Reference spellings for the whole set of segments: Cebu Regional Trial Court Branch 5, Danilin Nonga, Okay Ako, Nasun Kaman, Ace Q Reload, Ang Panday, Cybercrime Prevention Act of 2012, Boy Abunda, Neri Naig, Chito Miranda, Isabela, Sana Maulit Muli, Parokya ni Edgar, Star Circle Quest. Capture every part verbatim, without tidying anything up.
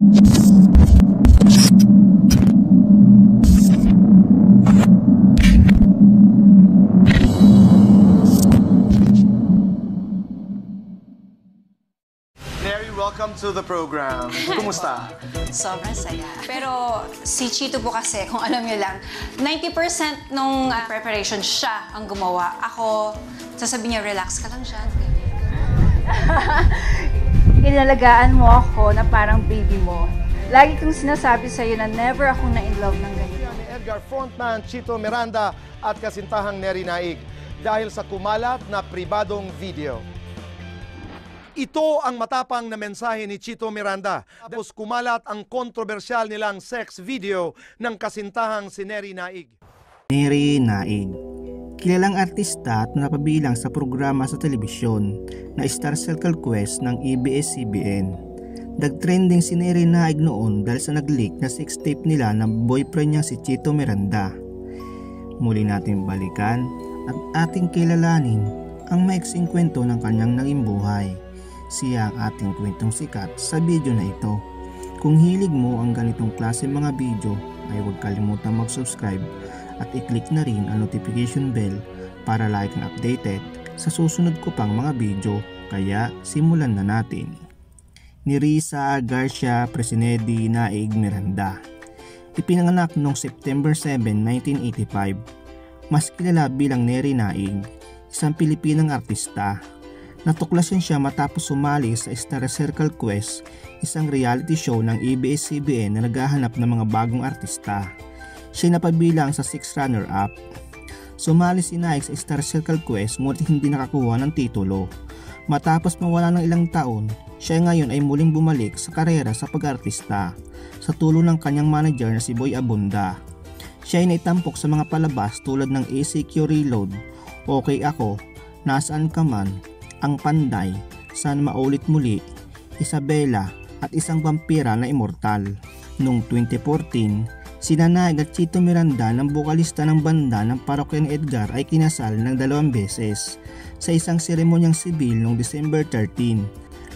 Neri, welcome to the program. Kumusta? Sobrang saya. Pero si Chito po kasi, kung alam niyo lang, ninety percent nung uh, preparation siya ang gumawa. Ako, sasabihin niya, relax ka lang siya. Inalagaan mo ako na parang baby mo. Lagi kong sinasabi sa'yo na never akong na-inlove ng ganyan. Edgar Fontman, Chito Miranda at kasintahang Neri Naig dahil sa kumalat na pribadong video. Ito ang matapang na mensahe ni Chito Miranda tapos kumalat ang kontrobersyal nilang sex video ng kasintahang si Neri Naig. Neri Naig, kilalang artista at napabilang sa programa sa telebisyon na Star Circle Quest ng A B S C B N. Nag-trending si Neri Naig noon dahil sa nag-leak na sex tape nila ng boyfriend niya si Chito Miranda. Muli natin balikan at ating kilalanin ang maiksing kwento ng kanyang naging buhay. Siya ang ating kwentong sikat sa video na ito. Kung hilig mo ang ganitong klase mga video ay huwag kalimutan mag-subscribe at i-click na rin ang notification bell para lagi kang updated sa susunod ko pang mga video. Kaya simulan na natin. Ni Risa Garcia Presinedi Naig Miranda. Ipinanganak noong September seven, nineteen eighty-five. Mas kilala bilang Neri Naig, isang Pilipinang artista. Natuklasan siya matapos sumali sa Star Circle Quest, isang reality show ng A B S C B N na naghahanap ng mga bagong artista. Siya napabilang sa six runner-up. Sumali si Naig sa Star Circle Quest ngunit hindi nakakuha ng titulo. Matapos mawala ng ilang taon, siya ngayon ay muling bumalik sa karera sa pag-artista sa tulong ng kanyang manager na si Boy Abunda. Siya ay naitampok sa mga palabas tulad ng Ace Q Reload, Okay Ako, Nasun Kaman, Ang Panday, Sana Maulit Muli, Isabela at Isang Vampira na Immortal. Noong twenty fourteen, sina Naig at Chito Miranda ng bokalista ng banda ng Parokya ni Edgar ay kinasal ng dalawang beses sa isang seremonyang sibil noong December thirteen.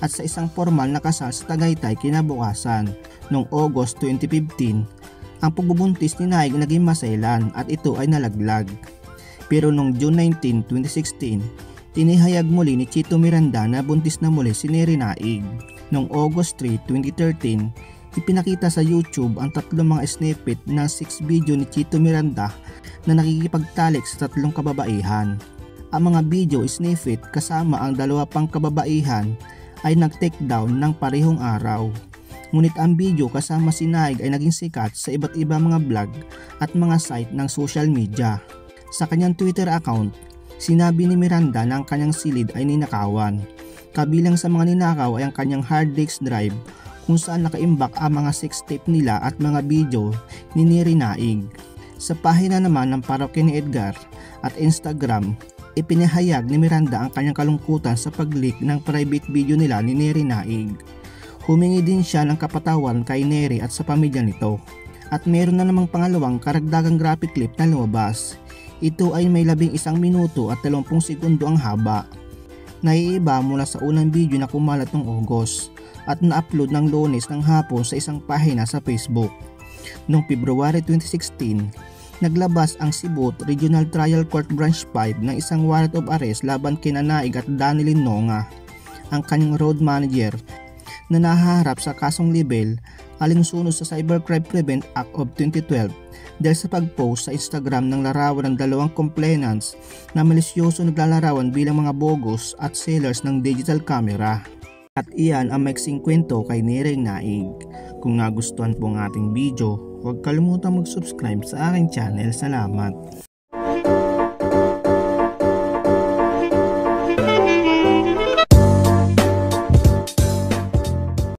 At sa isang formal na kasal sa Tagaytay kinabukasan noong August twenty fifteen, ang pagbubuntis ni Naig naging masailan at ito ay nalaglag. Pero noong June nineteen, twenty sixteen, tinihayag muli ni Chito Miranda na buntis na muli si Neri Naig. Noong August three, twenty thirteen, ipinakita sa YouTube ang tatlong mga snippet ng six video ni Chito Miranda na nakikipagtalik sa tatlong kababaihan. Ang mga video snippet kasama ang dalawa pang kababaihan ay nag-take down ng parehong araw. Ngunit ang video kasama si Naig ay naging sikat sa iba't iba mga vlog at mga site ng social media. Sa kanyang Twitter account, sinabi ni Miranda na ang kanyang silid ay ninakawan. Kabilang sa mga ninakaw ay ang kanyang hard disk drive kung saan nakaimbak ang mga sex tape nila at mga video ni Neri Naig. Sa pahina naman ng Parokya ni Edgar at Instagram, ipinahayag ni Miranda ang kanyang kalungkutan sa pag-leak ng private video nila ni Neri Naig. Humingi din siya ng kapatawan kay Neri at sa pamilya nito. At meron na namang pangalawang karagdagang graphic clip na lumabas. Ito ay may labing isang minuto at talumpung segundo ang haba. Naiiba mula sa unang video na kumalat noong August at na-upload ng Lunes ng hapon sa isang pahina sa Facebook. Noong February twenty sixteen, naglabas ang Cebu Regional Trial Court Branch five ng isang warrant of arrest laban kina Naig at Danilin Nonga, ang kanyang road manager na nahaharap sa kasong libel alinsunod sa Cybercrime Prevention Act of twenty twelve dahil sa pag-post sa Instagram ng larawan ng dalawang complainants na malisyoso naglalarawan bilang mga bogus at sellers ng digital camera. At iyan ang maiksing kwento kay Neri Naig. Kung nagustuhan po ang ating video, huwag kalimutang mag-subscribe sa aking channel. Salamat!